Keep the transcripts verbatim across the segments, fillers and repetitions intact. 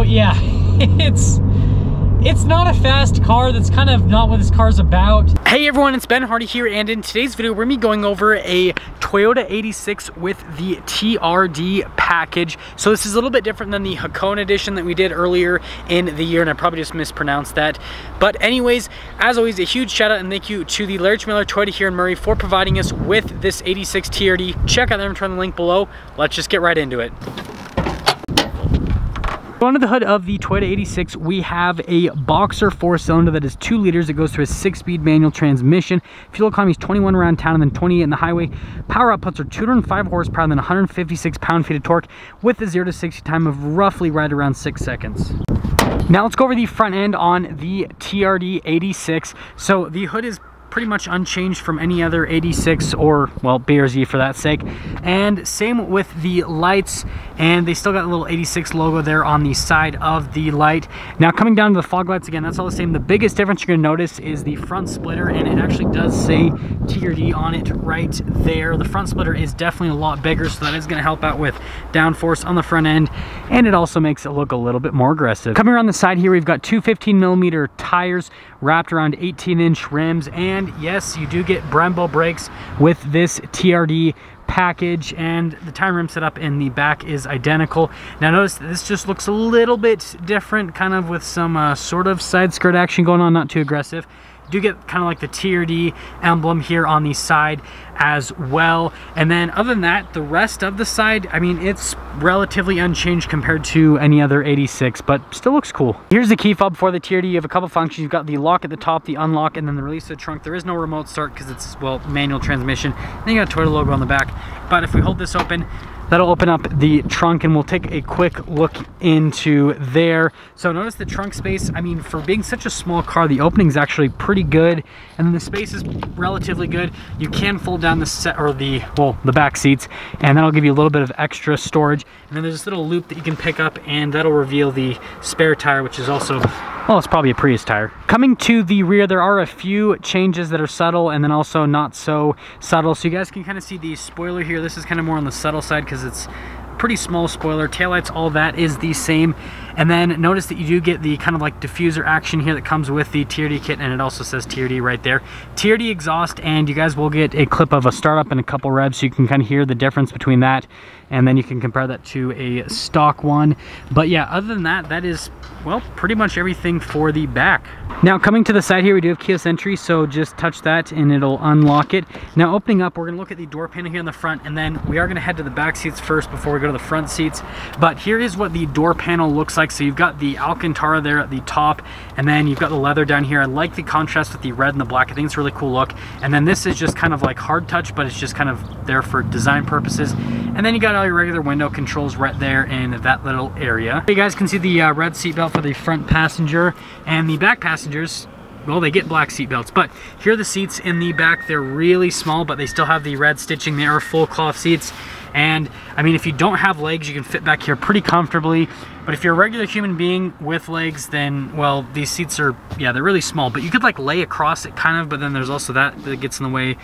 So yeah, it's it's not a fast car. That's kind of not what this car's about. Hey everyone, it's Ben Hardy here, and in today's video we're gonna be going over a Toyota eighty-six with the T R D package. So this is a little bit different than the Hakone edition that we did earlier in the year, and I probably just mispronounced that. But anyways, as always, a huge shout out and thank you to the Larry H. Miller Toyota here in Murray for providing us with this eighty-six T R D. Check out their return, the link below. Let's just get right into it. Under the hood of the Toyota eighty-six, we have a boxer four cylinder that is two liters. It goes through a six speed manual transmission. Fuel economy is twenty-one around town and then twenty-eight in the highway. Power outputs are two hundred five horsepower and then one hundred fifty-six pound feet of torque, with a zero to sixty time of roughly right around six seconds. Now let's go over the front end on the T R D eighty-six. So the hood is pretty much unchanged from any other eighty-six, or well, B R Z for that sake, and same with the lights, and they still got a little eighty-six logo there on the side of the light. Now coming down to the fog lights, again, that's all the same. The biggest difference you're gonna notice is the front splitter, and it actually does say T R D on it right there. The front splitter is definitely a lot bigger, so that is gonna help out with downforce on the front end, and it also makes it look a little bit more aggressive. Coming around the side here, we've got two fifteen millimeter tires wrapped around eighteen inch rims, and And yes, you do get Brembo brakes with this T R D package, and the time rim setup in the back is identical. Now notice this just looks a little bit different, kind of with some uh, sort of side skirt action going on, not too aggressive. Do get kind of like the T R D emblem here on the side as well. And then other than that, the rest of the side, I mean, it's relatively unchanged compared to any other eighty-six, but still looks cool. Here's the key fob for the T R D. You have a couple functions. You've got the lock at the top, the unlock, and then the release of the trunk. There is no remote start because it's, well, manual transmission. Then you got a Toyota logo on the back. But if we hold this open, that'll open up the trunk, and we'll take a quick look into there. So notice the trunk space. I mean, for being such a small car, the opening is actually pretty good, and then the space is relatively good. You can fold down the set, or the, well, the back seats, and that'll give you a little bit of extra storage. And then there's this little loop that you can pick up, and that'll reveal the spare tire, which is also, well, it's probably a Prius tire. Coming to the rear, there are a few changes that are subtle and then also not so subtle. So you guys can kind of see the spoiler here. This is kind of more on the subtle side because it's pretty small spoiler. Taillights, all that is the same. And then notice that you do get the kind of like diffuser action here that comes with the T R D kit, and it also says T R D right there. T R D exhaust, and you guys will get a clip of a startup and a couple revs, so you can kind of hear the difference between that, and then you can compare that to a stock one. But yeah, other than that, that is, well, pretty much everything for the back. Now coming to the side here, we do have keyless entry, so just touch that and it'll unlock it. Now opening up, we're gonna look at the door panel here on the front, and then we are gonna head to the back seats first before we go to the front seats. But here is what the door panel looks like. So you've got the Alcantara there at the top, and then you've got the leather down here. I like the contrast with the red and the black. I think it's a really cool look. And then this is just kind of like hard touch, but it's just kind of there for design purposes. And then you got all your regular window controls right there in that little area. You guys can see the uh, red seatbelt for the front passenger, and the back passengers, well, they get black seat belts. But here are the seats in the back. They're really small, but they still have the red stitching. They are full cloth seats. And I mean, if you don't have legs, you can fit back here pretty comfortably. But if you're a regular human being with legs, then, well, these seats are, yeah, they're really small, but you could like lay across it kind of, but then there's also that that gets in the way.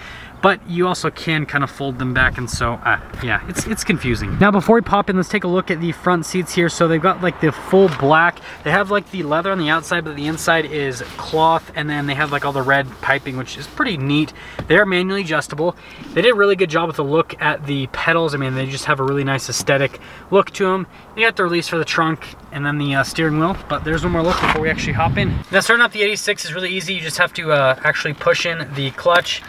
But you also can kind of fold them back, and so uh, yeah, it's it's confusing. Now before we pop in, let's take a look at the front seats here. So they've got like the full black. They have like the leather on the outside, but the inside is cloth, and then they have like all the red piping, which is pretty neat. They're manually adjustable. They did a really good job with a look at the pedals. I mean, they just have a really nice aesthetic look to them. You got the release for the trunk, and then the uh, steering wheel. But there's one more look before we actually hop in. Now starting up the eighty-six is really easy. You just have to uh, actually push in the clutch,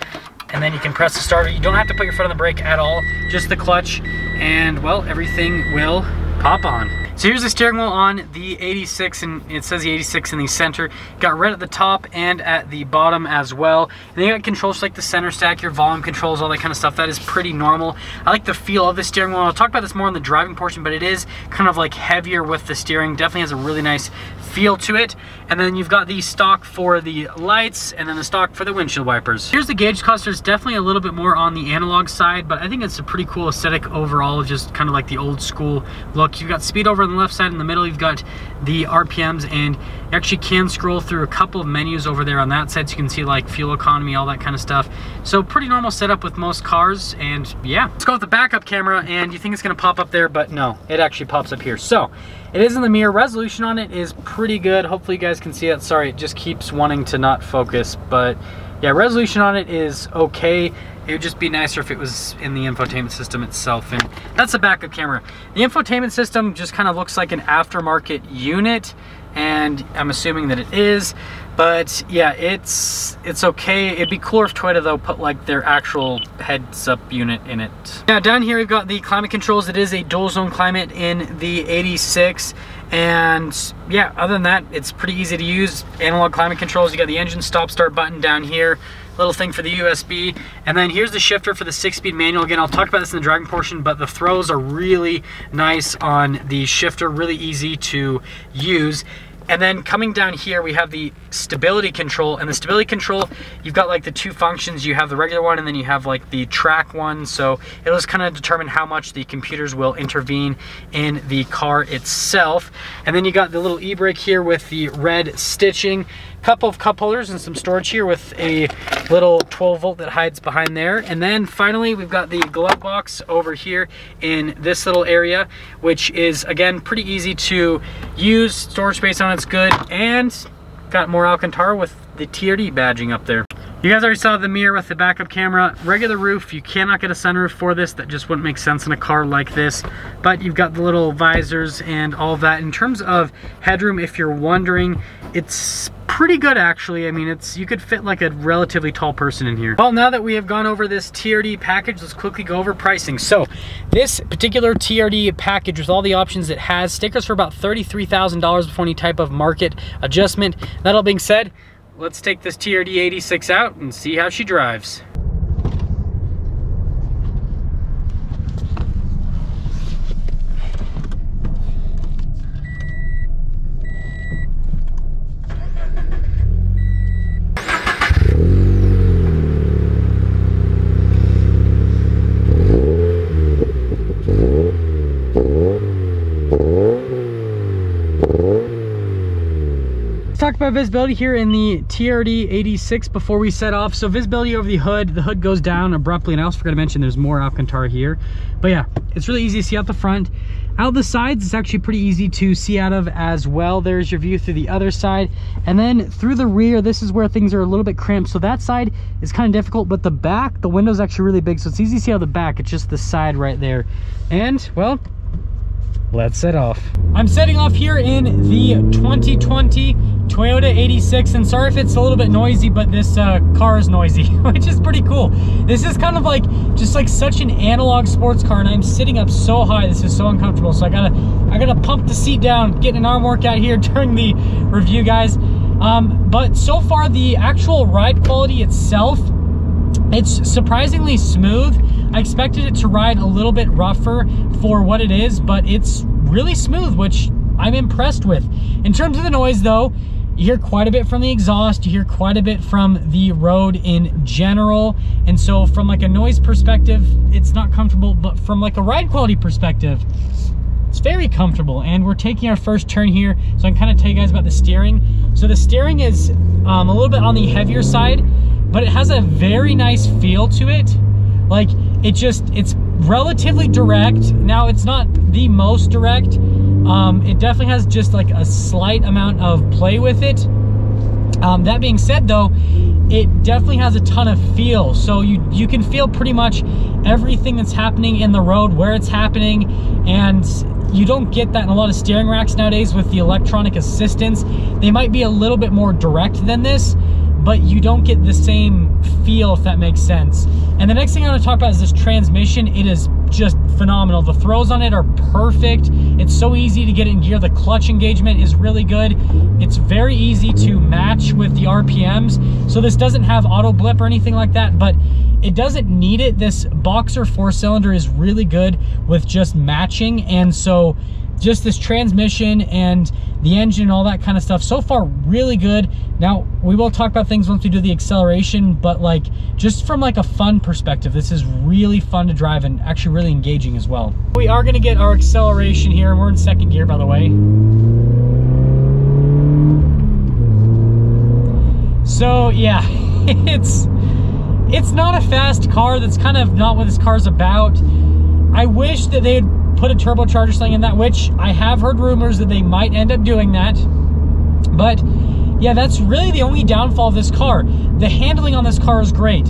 and then you can press the starter. You don't have to put your foot on the brake at all, just the clutch, and, well, everything will pop on. So here's the steering wheel on the eighty-six, and it says the eighty-six in the center. Got red at the top and at the bottom as well. And then you got controls like the center stack, your volume controls, all that kind of stuff. That is pretty normal. I like the feel of the steering wheel. I'll talk about this more in the driving portion, but it is kind of like heavier with the steering. Definitely has a really nice feel to it. And then you've got the stock for the lights, and then the stock for the windshield wipers. Here's the gauge cost. There's definitely a little bit more on the analog side, but I think it's a pretty cool aesthetic overall, just kind of like the old school look. You've got speed over on the left side in the middle, you've got the R P Ms, and you actually can scroll through a couple of menus over there on that side, so you can see like fuel economy, all that kind of stuff. So pretty normal setup with most cars, and yeah. Let's go with the backup camera, and you think it's gonna pop up there, but no, it actually pops up here. So it is in the mirror. Resolution on it is pretty good. Hopefully you guys can see it. Sorry, it just keeps wanting to not focus, but yeah, resolution on it is okay. It would just be nicer if it was in the infotainment system itself, and that's the backup camera. The infotainment system just kind of looks like an aftermarket unit, and I'm assuming that it is, but yeah, it's it's okay. It'd be cooler if Toyota though put like their actual heads up unit in it. Now down here we've got the climate controls. It is a dual zone climate in the eighty-six, and yeah, other than that, it's pretty easy to use. Analog climate controls. You got the engine stop start button down here, little thing for the U S B, and then here's the shifter for the six-speed manual. Again, I'll talk about this in the driving portion, but the throws are really nice on the shifter, really easy to use. And then coming down here, we have the stability control, and the stability control, you've got like the two functions. You have the regular one, and then you have like the track one. So it'll just kind of determine how much the computers will intervene in the car itself. And then you got the little e-brake here with the red stitching, couple of cup holders, and some storage here with a little twelve volt that hides behind there. And then finally, we've got the glove box over here in this little area, which is again, pretty easy to use. Storage space on it. That's good, and got more Alcantara with the T R D badging up there. You guys already saw the mirror with the backup camera. Regular roof, you cannot get a sunroof for this. That just wouldn't make sense in a car like this, but you've got the little visors and all that. In terms of headroom, if you're wondering, it's pretty good actually. I mean, it's you could fit like a relatively tall person in here. Well, now that we have gone over this T R D package, let's quickly go over pricing. So this particular T R D package with all the options it has, stickers for about thirty-three thousand dollars before any type of market adjustment. That all being said, let's take this T R D eighty-six out and see how she drives. Talk about visibility here in the T R D eighty-six before we set off. So visibility over the hood, the hood goes down abruptly, and I also forgot to mention there's more Alcantara here. But yeah, it's really easy to see out the front. Out the sides, it's actually pretty easy to see out of as well. There's your view through the other side. And then through the rear, this is where things are a little bit cramped. So that side is kind of difficult, but the back, the window's actually really big. So it's easy to see out the back. It's just the side right there. And well, let's set off. I'm setting off here in the twenty twenty Toyota eighty-six, and sorry if it's a little bit noisy, but this uh, car is noisy, which is pretty cool. This is kind of like, just like such an analog sports car, and I'm sitting up so high, this is so uncomfortable. So I gotta, I gotta pump the seat down, getting an arm workout here during the review, guys. Um, but so far, the actual ride quality itself, it's surprisingly smooth. I expected it to ride a little bit rougher for what it is, but it's really smooth, which I'm impressed with. In terms of the noise though, you hear quite a bit from the exhaust, you hear quite a bit from the road in general. And so from like a noise perspective, it's not comfortable, but from like a ride quality perspective, it's very comfortable. And we're taking our first turn here. So I can kind of tell you guys about the steering. So the steering is um, a little bit on the heavier side, but it has a very nice feel to it. Like it just, it's relatively direct. Now it's not the most direct. Um, it definitely has just like a slight amount of play with it. Um, that being said though, it definitely has a ton of feel. So you, you can feel pretty much everything that's happening in the road, where it's happening. And you don't get that in a lot of steering racks nowadays with the electronic assistance. They might be a little bit more direct than this, but you don't get the same feel, if that makes sense. And the next thing I want to talk about is this transmission. It is just phenomenal. The throws on it are perfect. It's so easy to get in gear. The clutch engagement is really good. It's very easy to match with the R P Ms. So this doesn't have auto blip or anything like that, but it doesn't need it. This boxer four cylinder is really good with just matching. And so just this transmission and the engine and all that kind of stuff, so far really good. Now we will talk about things once we do the acceleration, but like just from like a fun perspective, this is really fun to drive and actually really engaging as well. We are going to get our acceleration here. We're in second gear, by the way. So yeah, it's it's not a fast car. That's kind of not what this car's about. I wish that they had put a turbocharger thing in that, which I have heard rumors that they might end up doing that. But yeah, that's really the only downfall of this car. The handling on this car is great.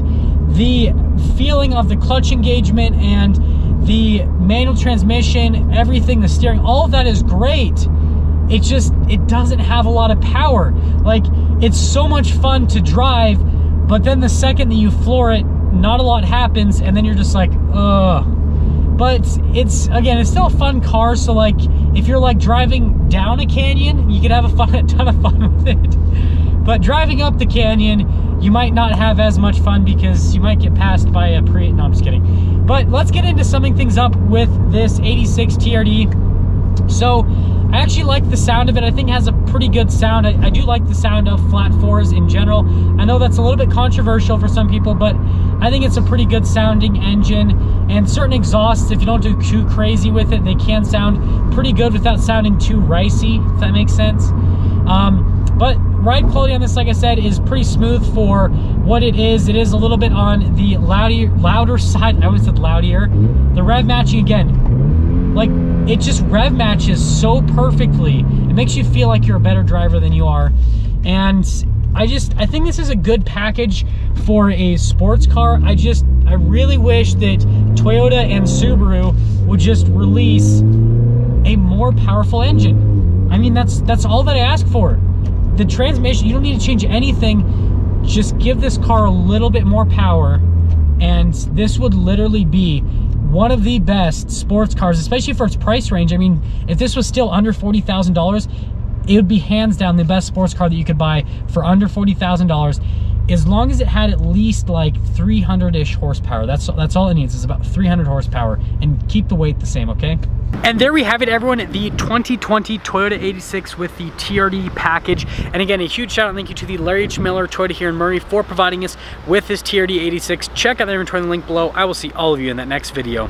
The feeling of the clutch engagement and the manual transmission, everything, the steering, all of that is great. It just, it doesn't have a lot of power. Like, it's so much fun to drive, but then the second that you floor it, not a lot happens, and then you're just like, ugh. But it's, again, it's still a fun car, so like if you're like driving down a canyon, you could have a fun, a ton of fun with it. But driving up the canyon, you might not have as much fun because you might get passed by a Prius. No, I'm just kidding. But let's get into summing things up with this eighty-six T R D. So I actually like the sound of it. I think it has a pretty good sound. I, I do like the sound of flat fours in general. I know that's a little bit controversial for some people, but I think it's a pretty good sounding engine. And certain exhausts, if you don't do too crazy with it, they can sound pretty good without sounding too ricey, if that makes sense. Um, but ride quality on this, like I said, is pretty smooth for what it is. It is a little bit on the louder, louder side. I always said loudier. The rev matching, again, like, it just rev matches so perfectly. It makes you feel like you're a better driver than you are. And I just, I think this is a good package for a sports car. I just, I really wish that Toyota and Subaru would just release a more powerful engine. I mean, that's, that's all that I ask for. The transmission, you don't need to change anything. Just give this car a little bit more power, and this would literally be one of the best sports cars, especially for its price range. I mean, if this was still under forty thousand dollars, it would be hands down the best sports car that you could buy for under forty thousand dollars, as long as it had at least like three hundred-ish horsepower. That's, that's all it needs, is about three hundred horsepower, and keep the weight the same, okay? And there we have it, everyone, the twenty twenty Toyota eighty-six with the T R D package. And again, a huge shout out and thank you to the Larry H. Miller Toyota here in Murray for providing us with this T R D eighty-six. Check out their inventory in the link below. I will see all of you in that next video.